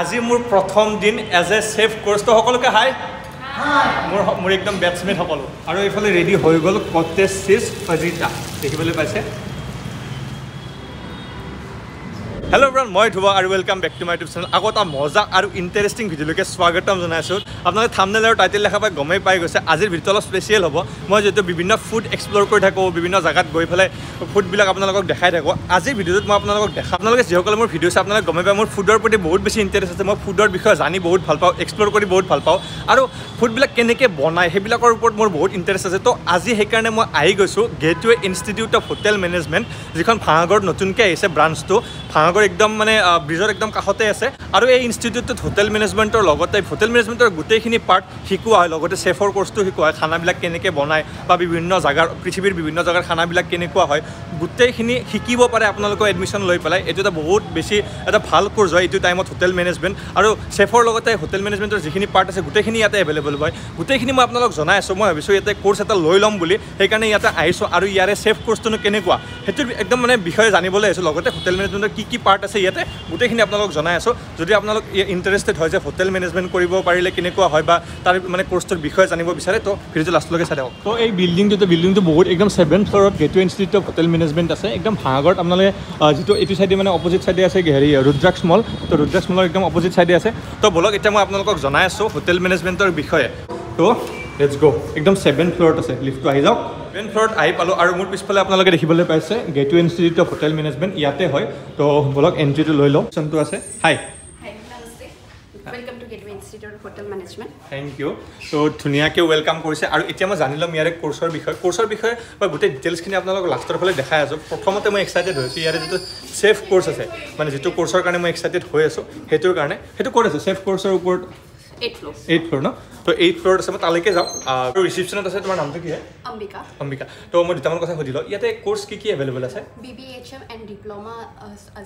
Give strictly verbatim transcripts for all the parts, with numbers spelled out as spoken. আজি মোৰ প্ৰথম দিন এজ এ চেফ কোৰ্স তো সকলোকে হাই হাই মোৰ মোৰ একদম ব্যাটসম্যান সকলো আৰু এইফালে ৰেডি হৈ গল কটেজ চিজ ফাজিতা দেখিবলৈ পাইছে हेलो एवरीवन মই ধুবা আৰু welcome back to my YouTube channel আগত আ মজা আৰু ইন্টাৰেস্টিং ভিডিও লকে স্বাগতম জনাইছো আপোনাক থাম্বনেল আৰু টাইটেল লেখা পাই গমে পাই গৈছে আজিৰ ভিডিওটো স্পেশাল হ'ব মই যেতো বিভিন্ন ফুড এক্সপ্লোৰ কৰি থাকো বিভিন্ন জাগাত গৈ ফেলে ফুড বিলাক আপোনালোকক দেখাই থাকো আজিৰ ভিডিওত মই আপোনালোকক দেখা আপোনালোকে যিহকল মোৰ ভিডিওছ আপোনালোক গমে পাই মোৰ ফুডৰ প্ৰতি বহুত বেছি ইন্টাৰেস্ট আছে মই ফুডৰ বিষয়ে জানি বহুত ভাল পাও এক্সপ্লোৰ কৰি বহুত ভাল পাও আৰু ফুড বিলাক কেনেকে বনায় হেবিলাকৰ ওপৰত মোৰ বহুত ইন্টাৰেস্ট আছে তো আজি হে কাৰণে মই আহি গৈছো Gateway Institute of Hotel Management যিখন ভাঙাগৰ নতুনকৈ আছে ব্ৰাঞ্চটো ভাঙাগৰ एकदम माने ब्रिजर एकदम काखते आछे आरो ए इन्स्टिट्यूट होटेल मैनेजमेंटर लगते होटेल मैनेजमेंटर गुटेखिनि पार्ट शिकुआ लगते सेफर कोर्सटो शिकुआ खाना बिला केनेके बनाय बा विभिन्न जागार पृथ्वीर विभिन्न जागार खाना बिला केनेकुआ हय गुटेखिनि शिकिबो पारे आपनलोक एडमिशन लय पेलाय एतुटा बहुत बेसी एटा ভাল कोर्स हय एतु टाइमत होटेल मैनेजमेंट आरो सेफर लगते होटेल मैनेजमेंटर जिखिनि पार्ट आछे गुटेखिनि याते अवेलेबल हय गुटेखिनि म आपनलोक जनाय आछो म भाबिसो याते कोर्स एटा लय लम बुली हे कारणे याते आइसो आरो यारे सेफ कोर्सटो केनेकुआ हेतु एकदम माने विषय जानिबोले आछो लगते होटेल मैनेजमेंटर की की पार्ट আছে ইয়াতে গুটেখিনি আপোনালোক জনাই আছো যদি আপোনালোক ইন্টারেস্টেড হয় যে হোটেল ম্যানেজমেন্ট কৰিব পাৰিলে কেনেকুৱা হয় বা তাৰ মানে কোৰ্সৰ বিষয়ে জানিব বিচাৰে তো ভিডিওটো লাষ্টলৈকে চাই থাকক তো এই বিল্ডিংটোতে বিল্ডিংটো বহুত একদম সাতটা ফ্লৰত Gateway Institute of Hotel Management আছে একদম ভাঙাগৰত আপোনালোকে যেটো এটো সাইডে মানে অপজিট সাইডে আছে হেৰি ৰুদ্ৰাক্ষ মল তো ৰুদ্ৰাক্ষ মলৰ একদম অপজিট সাইডে আছে তো বলক এতিয়া মই আপোনালোকক জনাই আছো হোটেল ম্যানেজমেন্টৰ বিষয়ে তো লেটস গো একদম সাতটা ফ্লৰত আছে লিফ্টটো আহি যাওক मेन फ्लोर आई पालो और मोर पिछफाले आपनलोके देखिबले पाइसे Gateway Institute of Hotel Management याते होय तो बोलक एंट्री तो लय लो सेशन तो आसे हाय हाय नमस्ते welcome to Gateway Institute of Hotel Management thank you तो धुनिया के वेलकम কৰিছে আৰু এতিয়া মই জানিলাম ইয়াৰে কোৰ্সৰ বিষয় কোৰ্সৰ বিষয় বা গুটে ডিটেইলস কিনে আপোনালোক লাষ্টৰ ফালে দেখাই আছো প্ৰথমতে মই এক্সাইটেড হৈছো ইয়াৰে যেটো সেফ কোৰ্স আছে মানে যেটো কোৰ্সৰ কাৰণে মই এক্সাইটেড হৈ আছো হেতুৰ কাৰণে হেতু কোড আছে সেফ কোৰ্সৰ ওপৰত eight floor eight floor ना तो eight floor से मत आलेके जाओ रिसेप्शनत আছে তোমার নাম কি হে अंबिका अंबिका तो মই দুটামান কথা সুধিলো ইয়াতে কোর্স কি কি अवेलेबल আছে B B H M and diploma আছে আর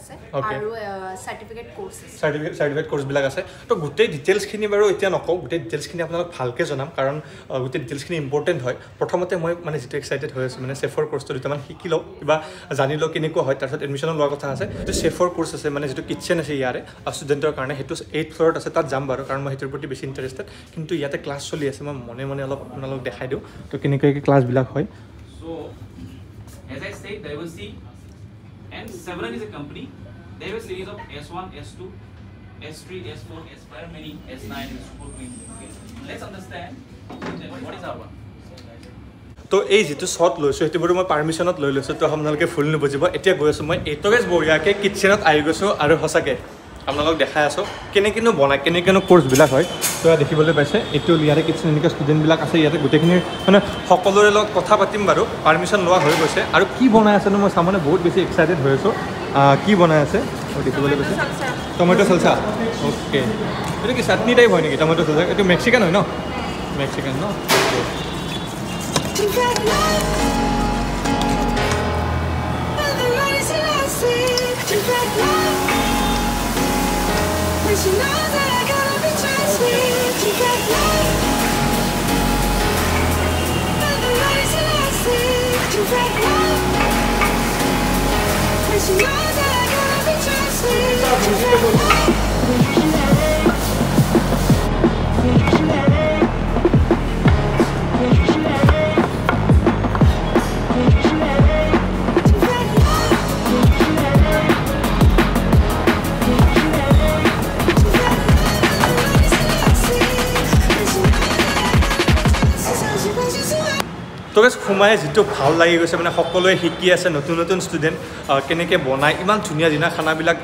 certificate courses certificate certificate course বিলক আছে তো গুটে ডিটেইলস খিনি বাৰু এতিয়া নকও গুটে ডিটেইলস খিনি আপোনাক ভালকে জনাম কাৰণ গুটে ডিটেইলস খিনি ইম্পৰ্টেন্ট হয় প্ৰথমতে মই মানে যেটো এক্সাইটেড হৈ আছো মানে সেফৰ কোৰ্সটো দুটামান শিকিলো কিবা জানিলো কেনেকুৱা হয় তাৰছত এডমিশন লোৱাৰ কথা আছে তো সেফৰ কোৰ্স আছে মানে যেটো কিচেন আছে ইয়াৰে স্টুডেন্টৰ কাৰণে হেতু eight floor আছে তাত যাম বাৰু কাৰণ মই হেতুৰ বেশি ইন্টারেস্টেড কিন্তু ইয়াতে ক্লাস চলি আছে মই মনে মনে অলপ আপোনালোক দেখাই দিও তো কেনেকৈ কি ক্লাস বিলাক হয় so as I said diversity and several is a company there is a series of S one S two S three S four S five many S nine S four let's understand what is our one तो ये जी shot lasso मैं पार्मिशन lasso तो আপোনালোকে ফুল নুবুজিব এতিয়া গৈ আছো মই এটকেজ বৰিয়াকে কিটচেনত আহি গৈছো আৰু হসাকে আপোনালোক দেখাই আছো কেনেকেনো বনায় কেনেকেনো কোৰ্সবিলাক হয় তো দেখিবলৈ পাইছে এইটো ইয়াৰে কিচেন এনেকুৱা ষ্টুডেণ্টবিলাক আছে ইয়াতে গোটেইখিনি মানে সকলোৰে লগত কথা পাতিম বাৰু পাৰ্মিশ্যন লোৱা হৈ গৈছে আৰু কি বনাই আছে মই সামনে বহুত বেছি এক্সাইটেড হৈ আছো কি বনাই আছে দেখিবলৈ পাইছে টমেটো চালচা ওকে এইটো কি চাটনি টাইপ হয় নেকি টমেটো চালচা এইটো মেক্সিকান হয় ন মেক্সিকান ন She knows that I gotta be transferred She can't play But the lies that I see She can't play But she knows that I gotta be transferred She can't play She can't play तो guys खुमाए जितो ভাল লাগি গৈছে মানে সকলোৱে শিকি আছে নতুন নতুন স্টুডেন্ট কেনেকে বনায় ইমান ধুনিয়া দিনা খানা বিলাক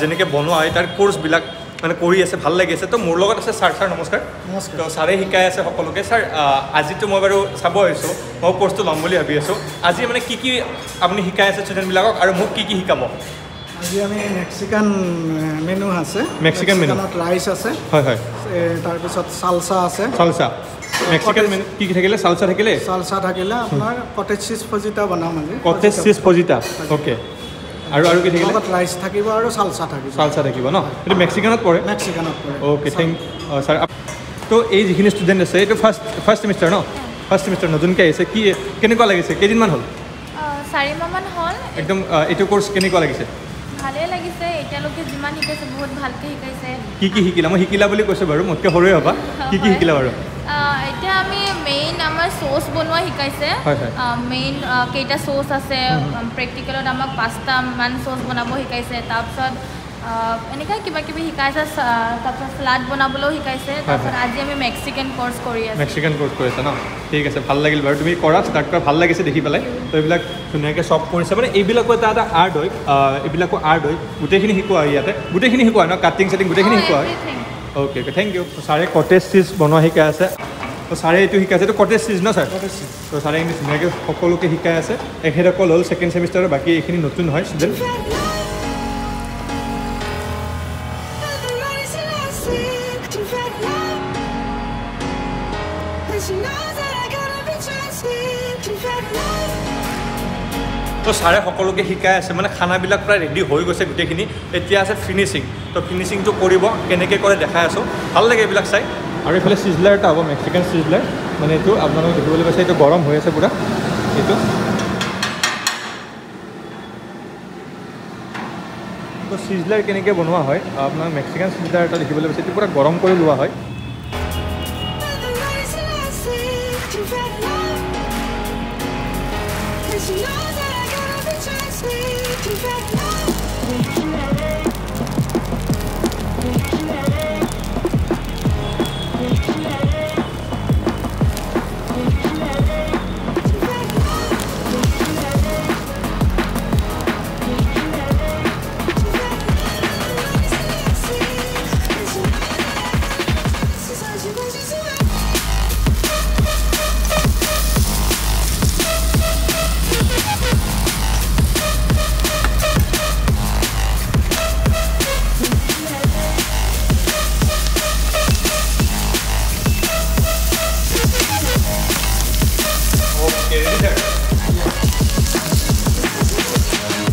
যেনেকে বনোৱা হয় তাৰ কোৰ্স বিলাক মানে কৰি আছে ভাল লাগি আছে তো মোৰ লগত আছে স্যাৰ স্যাৰ নমস্কাৰ নমস্কাৰ তো স্যাৰে শিকাই আছে সকলোকে স্যাৰ আজি তো মই বাৰু চাব হৈছো মই কোর্সটো লম বুলি ভাবি আছো আজি মানে কি কি আপুনি শিকাই আছে স্টুডেন্ট বিলাকক আৰু মোক কি কি শিকাব আজি আমি মেক্সিকান মেনু আছে মেক্সিকান মেনু ৰাইস আছে হয় হয় তাৰ পিছত সালসা আছে সালসা মেক্সিকান মেনু কি কি থাকিলে সালসা থাকিলে সালসা থাকিলে আপোনাৰ কটেজ চিজ ফাজিতা বনাম আমি কটেজ চিজ ফাজিতা ওকে আৰু আৰু কি থাকিলে ৰাইস থাকিব আৰু সালসা থাকিব সালসা থাকিব ন এটা মেক্সিকানত পৰে মেক্সিকানত পৰে ওকে থ্যাংক স্যাৰ তো এই যিখিনি ষ্টুডেন্ট আছে এটা ফাৰ্স্ট ফাৰ্স্ট সেমিস্টাৰ ন ফাৰ্স্ট সেমিস্টাৰ নতুনকৈ আছে কি কেনেকুৱা লাগিছে কেইদিনমান হ'ল চাৰি মাহমান হ'ল একদম এইটো কোৰ্স কেনেকুৱা লাগিছে ভালে লাগিছে এটালকে জিমান হিকাইছে বহুত ভালকে হিকাইছে কি কি হিকিলা মই হিকিলা বুলি কৈছে বাৰু মতকে হৰই হবা কি কি হিকিলা বাৰু এটা আমি মেইন আমাৰ সস বনোৱা হিকাইছে মেইন কেটা সস আছে প্ৰেক্টিকেলত আমাক পাস্তা মান সস বনাব হিকাইছে তাৰপিছত এনেকা কিবা কিবি হিকাইছে তাৰপিছত স্লাড বনাবলো হিকাইছে তাৰপিছত আজি আমি মেক্সিকান কোৰ্স কৰি আছে মেক্সিকান কোৰ্স কৰিছে ন ঠিক আছে ভাল লাগিল বাৰু তুমি কৰা স্টাৰ্ট কৰা ভাল লাগিছে দেখি পালে তো এইবিলাক ধুনিয়াকে সব কৰিছে মানে এইবিলাকো এটা এটা আৰ্ট হয় এইবিলাকো আৰ্ট হয় গুটেখিনি হিকোৱা ইয়াতে গুটেখিনি হিকোৱা ন কাটিং সেটিং গুটেখিনি হিকোৱা ওকে ওকে থ্যাংক ইউ সাৰে কটেজ চিজ বনোৱা হিকাই আছে তো সারে এটো হিকাইছে তো কটেজ চিজ ন স্যার তো সারে ইনি ধুনিয়াকে সকলোকে হিকাই আছে এখেৰকল হ'ল সেকেন্ড সেমিস্টাৰৰ বাকি এখিনি নতুন হয় ষ্টুডেন্ট তো সারে সকলকে শিকাই আছে মানে খানাবিলাক প্রায় রেডি হয়ে গেছে গোটেখিনি এতিয়া আছে ফিনিশিং তো ফিনিশিংটো কৰিব কেনেকে কৰে দেখাই আছো ভাল লাগে এইবিলাক চাই আৰু এইফালে সিজলাৰ এটা হ'ব মেক্সিকান সিজলাৰ মানে এইটো আপোনালোকে দেখিবলৈ পাইছে এইটো গৰম হৈ আছে পুৰা এইটো তো সিজলাৰ কেনেকে বনোৱা হয় আপোনাৰ মেক্সিকান সিজলাৰ এটা দেখিবলৈ পাইছে এইটো পুৰা গৰম কৰি লোৱা হয়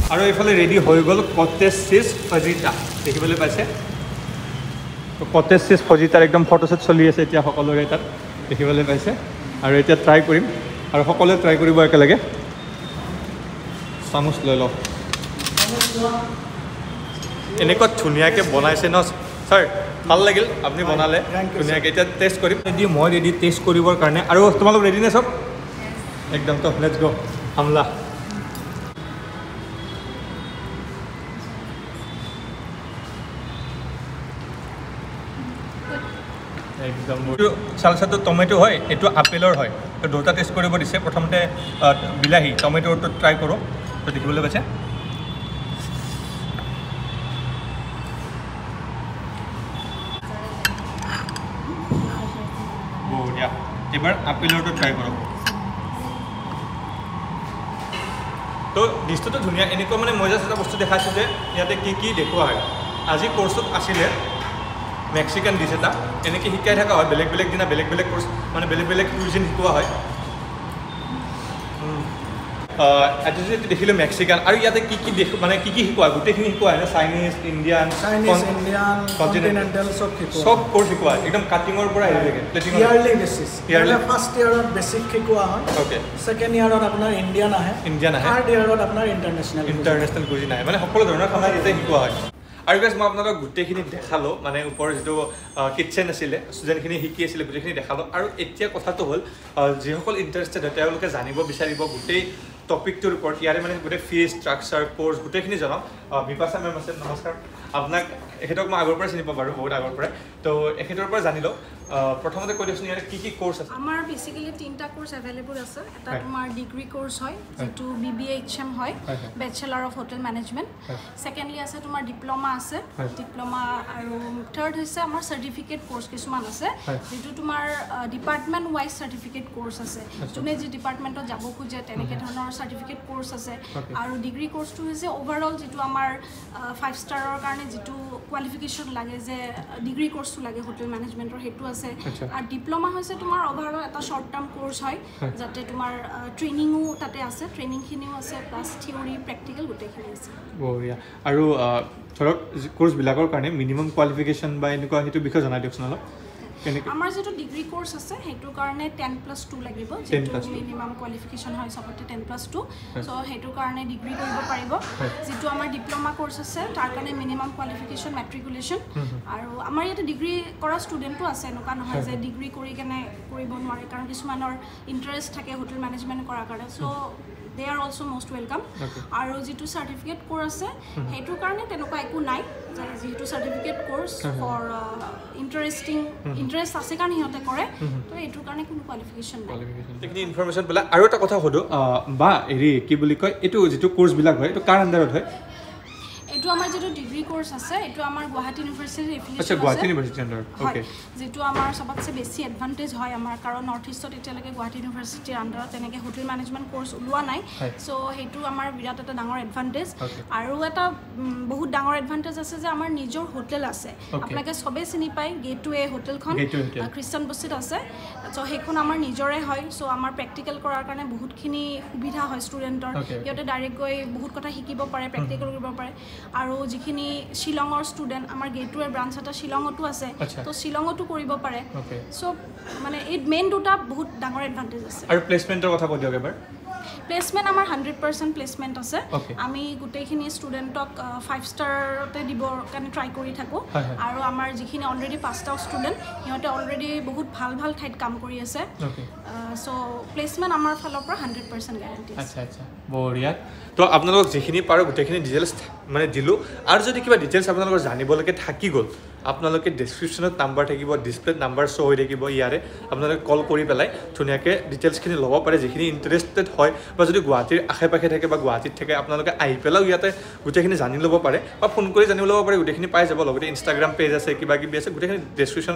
আৰু এইফালে ৰেডি হৈ গ'ল কটেজ চিজ ফজিতা দেখিবলৈ পাইছে তো কটেজ চিজ ফজিতাৰ একদম ফটোশ্বুট চলি আছে এতিয়া সকলোৰে তাত দেখিবলৈ পাইছে আৰু এতিয়া ট্ৰাই কৰিম আৰু সকলোৱে ট্ৰাই কৰিব একেলগে চামুচ লৈ লওক এনেকুৱা ধুনীয়াকৈ বনাইছে ন ছাৰ ভাল লাগিল আপুনি বনালে ধুনীয়াকৈ এতিয়া টেষ্ট কৰিম ৰেডি মই ৰেডি টেষ্ট কৰিবৰ কাৰণে আৰু তোমালোক ৰেডি নে চব एकदम तो लेट्स गो हमला एकदम सालसा तो टमेटो है यू आपेलर है तो दो टेस्ट कर दिसे प्रथम विलाहि टमेटो तो ट्राई करो तो देखने पासे बढ़िया एबार आपेलर तो ट्राई करो তো ডিশটো তো ধুনিয়া এনেকুৱা মানে মই যেটা বস্তু দেখাইছো যে ইয়াতে কি কি দেখুৱা হয় আজি কোর্সত আছিলে মেক্সিকান ডিশ এটা এনেকৈ শিকাই থকা হয় বেলেগ বেলেগ দিনা বেলেগ বেলেগ কোর্স মানে বেলেগ বেলেগ কুইজিন শিকোৱা হয় আজি যে দেখিলো মেক্সিকান আৰু ইয়াতে কি কি দেখো মানে কি কি শিকোৱা গোটেইখিনি শিকোৱা হয় Chinese Indian Chinese Indian continental সব শিকোৱা সব কোৰ্স শিকোৱা একদম কাটিঙৰ পৰা আহিলেগে plating yearly basis yearly first ইয়াৰত বেসিক শিকোৱা হয় ওকে সেকেন্ড ইয়াৰত আপোনাৰ ইণ্ডিয়ান আহে ইণ্ডিয়ান আহে থাৰ্ড ইয়াৰত আপোনাৰ ইন্টাৰনেশনাল ইন্টাৰনেশনাল কুইজিন আহে মানে সকলো ধৰণৰ খানা ইয়াতে শিকোৱা হয় আৰু গাইজ মই আপোনালোকক গোটেইখিনি দেখালো মানে ওপৰৰ যিটো কিটচেন আছিলে ষ্টুডেণ্টখিনি শিকি আছিলে গোটেইখিনি দেখালো আৰু এতিয়া কথাটো হ'ল যিসকল ইণ্টাৰেষ্টেড হয় তেওঁলোকে জানিব বিচাৰিব গোটেই টপিকটোৰ ওপৰত ইয়াৰে মানে গোটেই ফি ষ্ট্ৰাকচাৰ কোৰ্চ গোটেইখিনি জনাওঁ বিপাশা মেম আছে নমস্কাৰ আপোনাক এখেতক মই আগৰ পৰা চিনি পাওঁ বাৰু বহুত আগৰ পৰাই তো এখেতৰ পৰা জানি লওঁ প্ৰথমতে কৈ দিছোঁ ইয়াৰে কি কি কোৰ্চ আছে আমাৰ বেচিকেলি তিনিটা কোৰ্চ এভেইলেবল আছে এটা তোমাৰ ডিগ্ৰী কোৰ্চ হয় যিটো বি বি এইচ এম হয় bachelor of hotel management secondly আছে তোমাৰ ডিপ্ল'মা আছে ডিপ্ল'মা আৰু থাৰ্ড হৈছে আমাৰ চাৰ্টিফিকেট কোৰ্চ কিছুমান আছে যিটো তোমাৰ ডিপাৰ্টমেণ্ট ৱাইজ চাৰ্টিফিকেট কোৰ্চ আছে যোনে যি ডিপাৰ্টমেণ্টত যাব খোজে তেনেকৈ ধৰণৰ চাৰ্টিফিকেট কোৰ্স আছে আৰ ডিগ্ৰি কোৰ্সটো হইছে ওভাৰঅল যেটো আমাৰ ফাইভ স্টাৰৰ কাৰণে যেটো কোয়ালিফিকেশন লাগে যে ডিগ্ৰি কোৰ্সটো লাগে হোটেল ম্যানেজমেন্টৰ হেতু আছে আর ডিপ্লোমা হইছে তোমার ওভারঅল এটা শর্ট টার্ম কোর্স হয় যাতে তোমার ট্রেনিংও তাতে আছে ট্রেনিং খিনিও আছে প্লাস থিওরি প্র্যাকটিক্যাল গোটেইখিনি আছে বঢ়িয়া আৰু ধৰক কোৰ্স বিলাকৰ কাৰণে মিনিমাম কোয়ালিফিকেশন বা এনেকুৱা হেতু বিষয় জানাই দিয়কচোন অলপ Amar jeto degree course ase hetu karone ten plus two lagibo jeto minimum qualification hoy sobote ten plus two so hetu karone degree koribo paribo jeto amar diploma course ase tar karone minimum qualification matriculation aru amar eta degree kora student to ase noka nohoy je degree kori kene koribo nware karon kismanor interest thake hotel management kora kare so they are also most welcome aru jeto certificate course ase hetu karone tenoka eku nai jeto certificate course for uh, interesting interest আছে কারণ হতে করে তো এটুর কারণে কোনো qualification নাই টেকনি information বলা আর একটা কথা হলো বা এরি কি বলি কয় এটু যেটু কোর্স বিলাক হয় তো কার আন্ডারত হয় এটু আমার যেটু ডিগ্রি কোর্স আছে এটু আমার গুয়াহাটি ইউনিভার্সিটির এফিলিয়েট আচ্ছা গুয়াহাটি ইউনিভার্সিটি আন্ডার ওকে যেটু আমার সবচেয়ে বেশি অ্যাডভান্টেজ হয় আমার কারণ নর্থ ইস্টত এটা লাগে গুয়াহাটি ইউনিভার্সিটির আন্ডার তেনেকে হোটেল ম্যানেজমেন্ট কোর্স উলুয়া নাই সো হেতু আমার বিরাট একটা ডাঙৰ অ্যাডভান্টেজ আৰু এটা বহুত ডাঙৰ অ্যাডভান্টেজ আছে যে আমাৰ নিজৰ হোটেল আছে আপোনাকে সবে চিনি পায় গেটওয়ে হোটেলখন ক্ৰিশ্চিয়ান বস্তিত আছে সো হেখন আমাৰ নিজৰে হয় সো আমাৰ প্ৰ্যাকটিক্যাল কৰাৰ কাৰণে বহুতখিনি সুবিধা হয় ষ্টুডেন্টৰ ইয়াতে ডাইৰেক্ট গৈ বহুত কথা শিকিব পাৰে প্ৰ্যাকটিক্যাল কৰিব পাৰে আৰু যিখিনি শিলংৰ স্টুডেন্ট আমাৰ গেটওয়ে ব্ৰাঞ্চ এটা শিলংতো আছে তো শিলংতো কৰিব পাৰে সো মানে এই মেইন দুটা বহুত ডাঙৰ এডভান্টেজ আছে আৰু প্লেসমেন্টৰ কথা কৈ দিওক এবাৰ প্লেসমেন্ট আমাৰ one hundred percent প্লেসমেন্ট আছে আমি গুটেখিনি স্টুডেন্টক five star তে দিব কানে ট্রাই কৰি থাকো আৰু আমাৰ যিখিনি অলৰেডি পাঁচটা স্টুডেন্ট ইহঁতে অলৰেডি বহুত ভাল ভাল ঠাইত কাম কৰি আছে সো প্লেসমেন্ট আমাৰ ফালৰ পৰা one hundred percent গ্যাৰান্টি আছে আচ্ছা বঢ়িয়া তো আপোনালোক যিখিনি পাৰো গুটেখিনি ডিটেইলস মানে দিলো আৰু যদি কিবা ডিটেইলস আপোনালোক জানিবলৈকে থাকি গল আপোনালোকে ডেসক্ৰিপশনত নাম্বাৰ থাকিব ডিসপ্লে নাম্বাৰ শো হৈ থাকিব ইয়াৰে আপোনালোকে কল কৰি পেলাই ধুনিয়াকে ডিটেইলস খিনি লব পাৰে যিখিনি ইন্টাৰেস্টেড হয় বা যদি গুৱাহাটীৰ আখে পাখে থাকে বা গুৱাহাটীত থাকে আপোনালোকে আহি পেলাও ইয়াতে গুটেখিনি জানি লব পাৰে বা ফোন কৰি জানি লব পাৰে গুটেখিনি পাই যাব লগতে ইনষ্টাগ্ৰাম পেজ আছে কিবা কিবি আছে গুটেখিনি ডেসক্ৰিপশন